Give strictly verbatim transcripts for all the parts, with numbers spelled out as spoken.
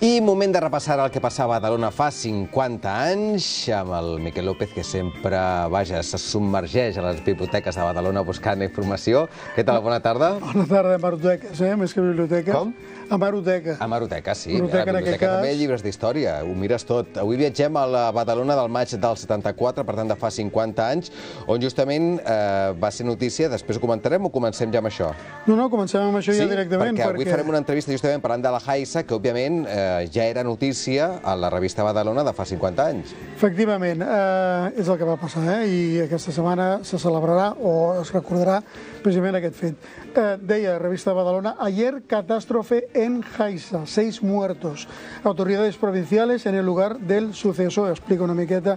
I moment de repassar el que passava a Badalona fa cinquanta anys amb el Miquel López, que sempre, vaja, se submergeix a les biblioteques de Badalona buscant informació. Què tal? Bona tarda. Bona tarda, amb Aruteques, eh? Més que biblioteques. Com? Amb Aruteca. Amb Aruteca, sí. Aruteca, a la biblioteca també hi ha llibres d'història, ho mires tot. Avui viatgem a la Badalona del maig del setanta-quatre, per tant de fa cinquanta anys, on justament eh, va ser notícia, després ho comentarem o comencem ja amb això? No, no, comencem amb això sí, ja directament. Sí, perquè avui perquè... farem una entrevista justament parlant de la Haissa, que òbviament eh, ja era notícia a la revista Badalona de fa cinquanta anys. Efectivament, eh, és el que va passar, eh? I aquesta setmana se celebrarà o es recordarà precisament aquest fet. Eh, deia la revista Badalona, ayer catástrofe en Haissa, seis muertos. Autoridades provinciales en el lugar del suceso. Explica una miqueta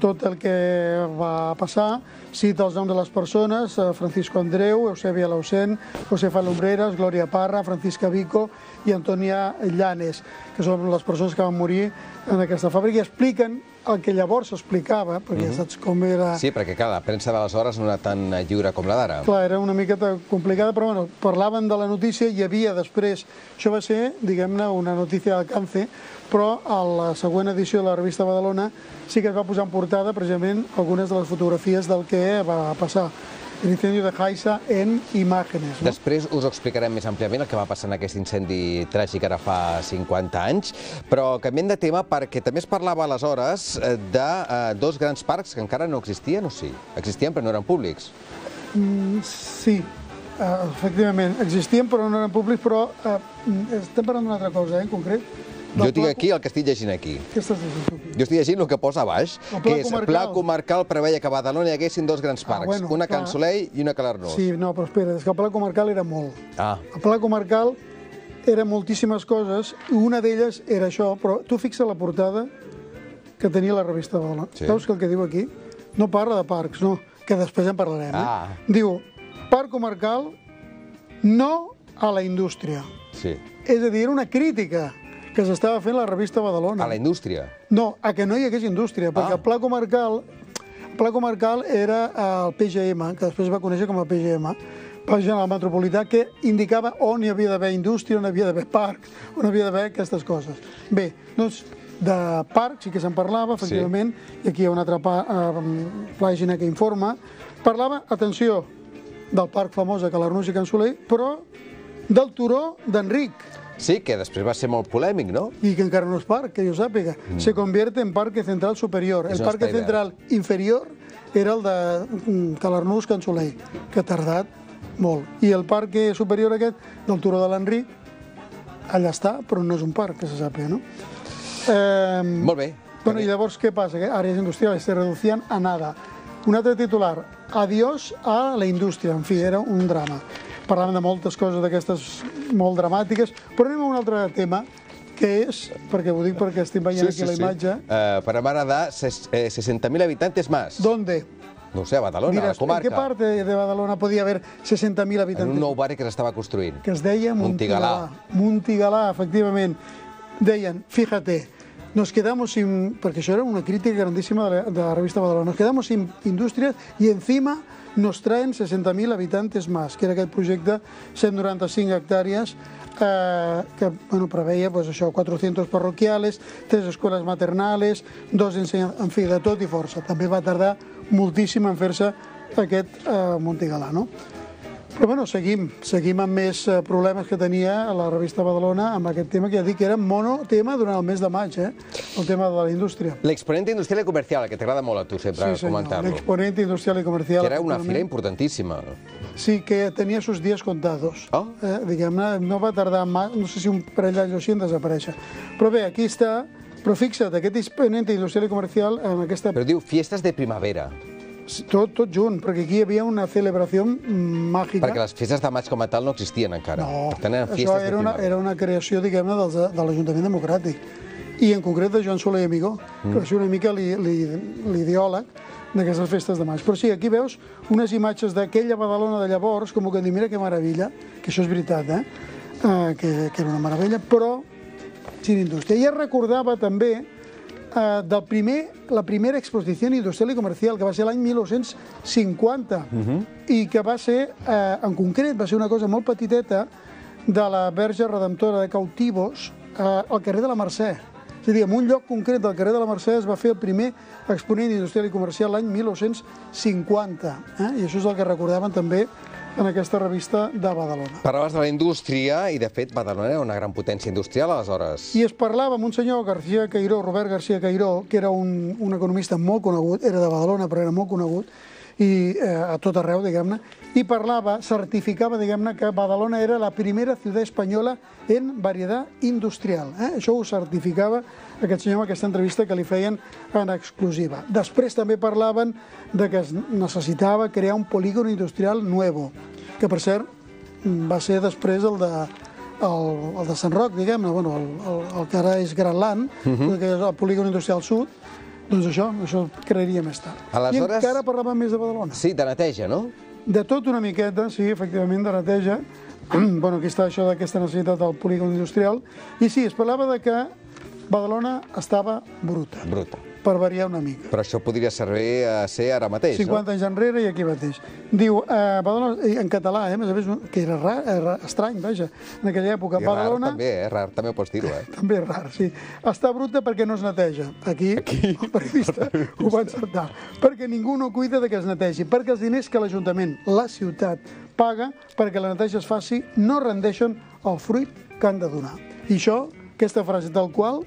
tot el que va passar. Cita els noms de les persones: Francisco Andreu, Eusebia Lausen, Josefa Lombreras, Glòria Parra, Francisca Vico i Antonia Llanes, que són les persones que van morir en aquesta fàbrica, i expliquen el que llavors s'explicava, perquè ja saps com era... Sí, perquè clar, la premsa d'aleshores no era tan lliure com la d'ara. Clar, era una miqueta complicada, però bueno, parlaven de la notícia i hi havia després... Això va ser, diguem-ne, una notícia d'alcance, però a la següent edició de la revista Badalona sí que es va posar en portada precisament algunes de les fotografies del que va passar. L'incendi de Haissa en imàgenes. No? Després us explicarem més àmpliament el que va passar en aquest incendi tràgic ara fa cinquanta anys, però canviem de tema perquè també es parlava aleshores de eh, dos grans parcs que encara no existien, o sí? Existien però no eren públics. Mm, sí, eh, efectivament, existien però no eren públics, però eh, estem parlant d'una altra cosa eh, en concret. Jo tinc aquí el que estic llegint aquí. Què estàs llegint aquí? Jo estic llegint el que posa a baix, que és el pla comarcal preveia que a Badalona hi haguessin dos grans parcs, una a Can Solell i una a l'Arnós. Sí, no, però espera, és que el pla comarcal era molt. El pla comarcal era moltíssimes coses, i una d'elles era això, però tu fixa la portada que tenia la revista Badalona. Veus que el que diu aquí no parla de parcs, no, que després en parlarem. Diu, parc comarcal no a la indústria. És a dir, era una crítica que s'estava fent la revista Badalona. A la indústria? No, a que no hi hagués indústria, perquè el pla comarcal, el pla comarcal era el P G M, que després es va conèixer com el P G M, Pla General Metropolità, que indicava on hi havia d'haver indústria, on hi havia d'haver parcs, on hi havia d'haver aquestes coses. Bé, doncs, de parcs sí que se'n parlava, efectivament, i aquí hi ha un altre plàgina que informa. Parlava, atenció, del parc famós de Calarnús i Can Solell, però del turó d'Enric. Sí, que després va ser molt polèmic, no? I que encara no és parc, que jo sàpiga. Se convierte en parque central superior. El parque central inferior era el de Calarnús Can Solell, que ha tardat molt. I el parque superior aquest, del turó de l'Enric, allà està, però no és un parc, que se sàpiga, no? Molt bé. Bueno, i llavors què passa? Que àrees industrials se reducían a nada. Un altre titular, adiós a la indústria. En fi, era un drama. Parlàvem de moltes coses d'aquestes molt dramàtiques, però anem a un altre tema, que és, perquè ho dic perquè estic veient aquí la imatge... Per agradar, sesenta mil habitantes més. ¿On? No ho sé, a Badalona, a la comarca. En què part de Badalona podia haver sesenta mil habitantes? En un nou barri que s'estava construint. Que es deia Montigalà. Montigalà, efectivament. Deien, fíjate, nos quedamos sin... Perquè això era una crítica grandíssima de la revista Badalona. Nos quedamos sin indústries i encima... nos traen sesenta mil habitantes més, que era aquest projecte, cent noranta-cinc hectàrees, que preveia cuatrocientos parroquiales, tres escoles maternals, dos ensenyants, en fi, de tot i força. També va tardar moltíssim en fer-se aquest Montigalà, no? Però bueno, seguim, seguim amb més problemes que tenia la revista Badalona amb aquest tema, que ja dic que era monotema durant el mes de maig, eh? El tema de la indústria. L'exponent industrial i comercial, que t'agrada molt a tu sempre comentar-lo. Sí, l'exponent industrial i comercial. Que era una fira importantíssima. Sí, que tenia sus días contados. Diguem-ne, no va tardar mai, no sé si un parell d'anys o així en desaparèixer. Però bé, aquí està, però fixa't, aquest exponent industrial i comercial en aquesta... Però diu, fiestas de primavera. Tot, tot junt, perquè aquí hi havia una celebració màgica. Perquè les festes de maig com a tal no existien encara. No, això era una creació, diguem-ne, de l'Ajuntament Democràtic. I en concret de Joan Soler i Amigó, que va ser una mica l'ideòleg d'aquestes festes de maig. Però sí, aquí veus unes imatges d'aquella Badalona de llavors, com que diu, mira que meravella, que això és veritat, eh? Que era una meravella, però sin indústria. I es recordava també de la primera exposició industrial i comercial, que va ser l'any mil nou-cents cinquanta, i que va ser, en concret, va ser una cosa molt petiteta de la Verge Redemptora de Cautivos, al carrer de la Mercè. És a dir, en un lloc concret del carrer de la Mercè es va fer el primer exponent industrial i comercial l'any mil nou-cents cinquanta. I això és el que recordaven també en aquesta revista de Badalona. Parlaves de la indústria i, de fet, Badalona era una gran potència industrial aleshores. I es parlava amb un senyor, García Cairó, Robert García Cairó, que era un economista molt conegut, era de Badalona però era molt conegut, i a tot arreu, diguem-ne, i parlava, certificava, diguem-ne, que Badalona era la primera ciutat espanyola en varietat industrial. Això ho certificava aquest senyor en aquesta entrevista que li feien en exclusiva. Després també parlaven que es necessitava crear un polígon industrial nou, que per cert va ser després el de... el de Sant Roc, diguem-ne, el que ara és Granland, el polígon industrial sud. Doncs això, això crearia més tard. I encara parlàvem més de Badalona. Sí, de neteja, no? De tot una miqueta, sí, efectivament, de neteja. Bueno, aquí està això d'aquesta necessitat del polígon industrial. I sí, es parlava de que Badalona estava bruta. Bruta. Per variar una mica. Però això podria servir a ser ara mateix, no? cinquanta anys enrere i aquí mateix. Diu, Badalona, en català, a més a més, que era estrany, vaja, en aquella època. I rar també, eh? Rar, també ho pots dir-ho, eh? També és rar, sí. Està bruta perquè no es neteja. Aquí el periodista ho va encertar. Perquè ningú no cuida que es netegi. Perquè els diners que l'Ajuntament, la ciutat, paga perquè la neteja es faci no rendeixen el fruit que han de donar. I això, aquesta frase tal qual,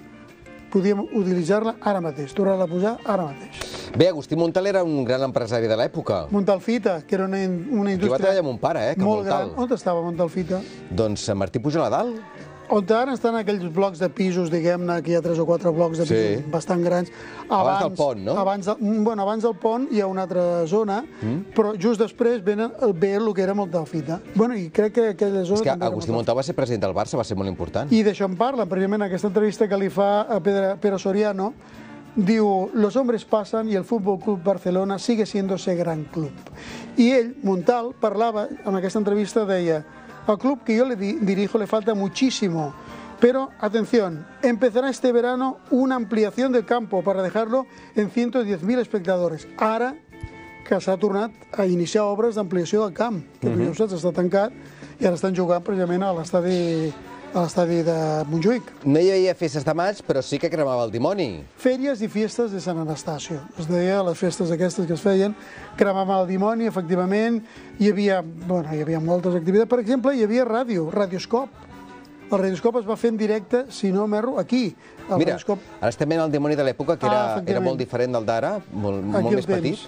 podíem utilitzar-la ara mateix, tornar-la a posar ara mateix. Bé, Agustí Montal era un gran empresari de l'època. Montal Fita, que era una indústria... Aquí va treballar amb un pare, eh, que Montal. On estava Montal Fita? Doncs Martí Pujol a dalt. On ara estan aquells blocs de pisos, diguem-ne, que hi ha tres o quatre blocs de pisos bastant grans. Abans del pont, no? Bueno, abans del pont hi ha una altra zona, però just després ve el que era Montal Fita. Bueno, i crec que aquella zona... És que Agustí Montal va ser president del Barça, va ser molt important. I d'això en parla, precisament, aquesta entrevista que li fa a Pedro Soriano, diu, los hombres pasan y el Fútbol Club Barcelona sigue siendo ese gran club. I ell, Montal, parlava, en aquesta entrevista deia, al club que yo le dirijo le falta muchísimo, pero atención, empezará este verano una ampliación del campo para dejarlo en ciento diez mil espectadores. Ara que s'ha tornat a iniciar obres d'ampliació del camp, que ja ho saps, està tancat i ara estan jugant precisament a l'estadi... a l'estadi de Montjuïc. No hi havia festes de maig, però sí que cremava el dimoni. Fèries i festes de Sant Anastàcio. Es deia, les festes aquestes que es feien, cremava el dimoni, efectivament. Hi havia, bueno, hi havia moltes activitats. Per exemple, hi havia ràdio, radioscop. El radioscop es va fer en directe, si no m'erro, aquí. Mira, ara estem veient el dimoni de l'època, que era molt diferent del d'ara, molt més petit.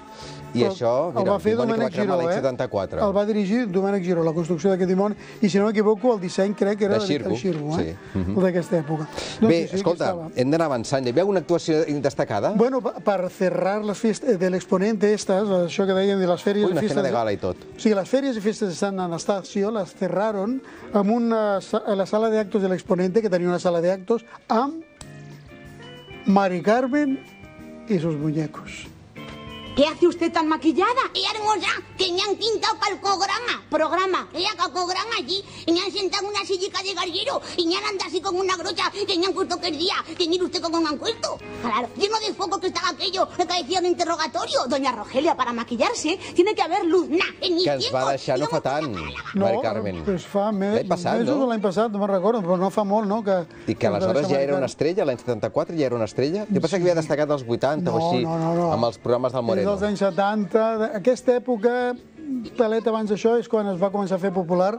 I això, mira, el dimoni que va cremar l'any setanta-quatre. El va dirigir Domènec Giró, la construcció d'aquest dimoni, i si no m'equivoco, el disseny crec que era el Xirgo, el d'aquesta època. Bé, escolta, hem d'anar avançant. Hi havia alguna actuació destacada? Bueno, per cerrar les festes de l'exponente, això que deien de les fèries... Ui, una cena de gala i tot. O sigui, les fèries i festes de Sant Anastàcio les cerraron a la sala d'actos de l'exponente, que tenia una sala d'actos, amb Mari Carmen i sus muñecos. ¿Qué hace usted tan maquillada? ¡Qué hermosa! Que me han pintado para el programa. Programa. Era cacograma allí. Y me han sentado en una sillica de gallero. Y me han andado así con una brocha. Que me han puesto aquel día. Que mire usted cómo me han puesto. Claro. Lleno de foco que estaba aquello. Que decía un interrogatorio. Doña Rogelia, para maquillarse, tiene que haber luz. Nah, en mi tiempo. Que ens va deixar no fa tant, Mari Carmen. No, doncs fa mesos l'any passat, no me'n recordo. Però no fa molt, no? I que aleshores ja era una estrella. L'any setanta-quatre ja era una estrella. Jo pensava que havia destacat els vuitanta o així. Amb els programes del Moreno. dels anys setanta, aquesta època, talet abans d'això, és quan es va començar a fer popular.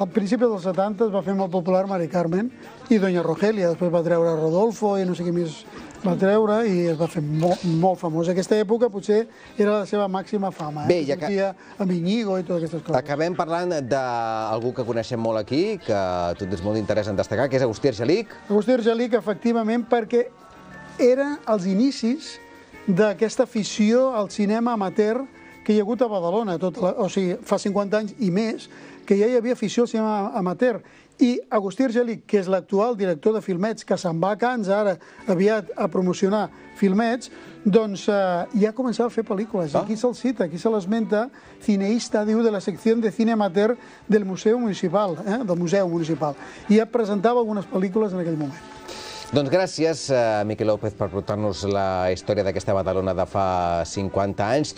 Al principi dels setanta es va fer molt popular Mari Carmen i Doña Rogelia. Després va treure Rodolfo i no sé què més va treure i es va fer molt famós. Aquesta època potser era la seva màxima fama. Sortia amb Iñigo i totes aquestes coses. Acabem parlant d'algú que coneixem molt aquí, que tu tens molt d'interès en destacar, que és Agustí Argelic. Agustí Argelic, efectivament, perquè eren els inicis d'aquesta afició al cinema amateur que hi ha hagut a Badalona, o sigui, fa cinquanta anys i més, que ja hi havia afició al cinema amateur. I Agustí Argelic, que és l'actual director de Filmets, que se'n va a Cannes ara aviat a promocionar Filmets, doncs ja començava a fer pel·lícules. Aquí se'l cita, aquí se l'esmenta, cineista, diu, de la secció de cine amateur del Museu Municipal, del Museu Municipal. I ja presentava algunes pel·lícules en aquell moment. Doncs gràcies, Miquel López, per portar-nos la història d'aquesta Badalona de fa cinquanta anys.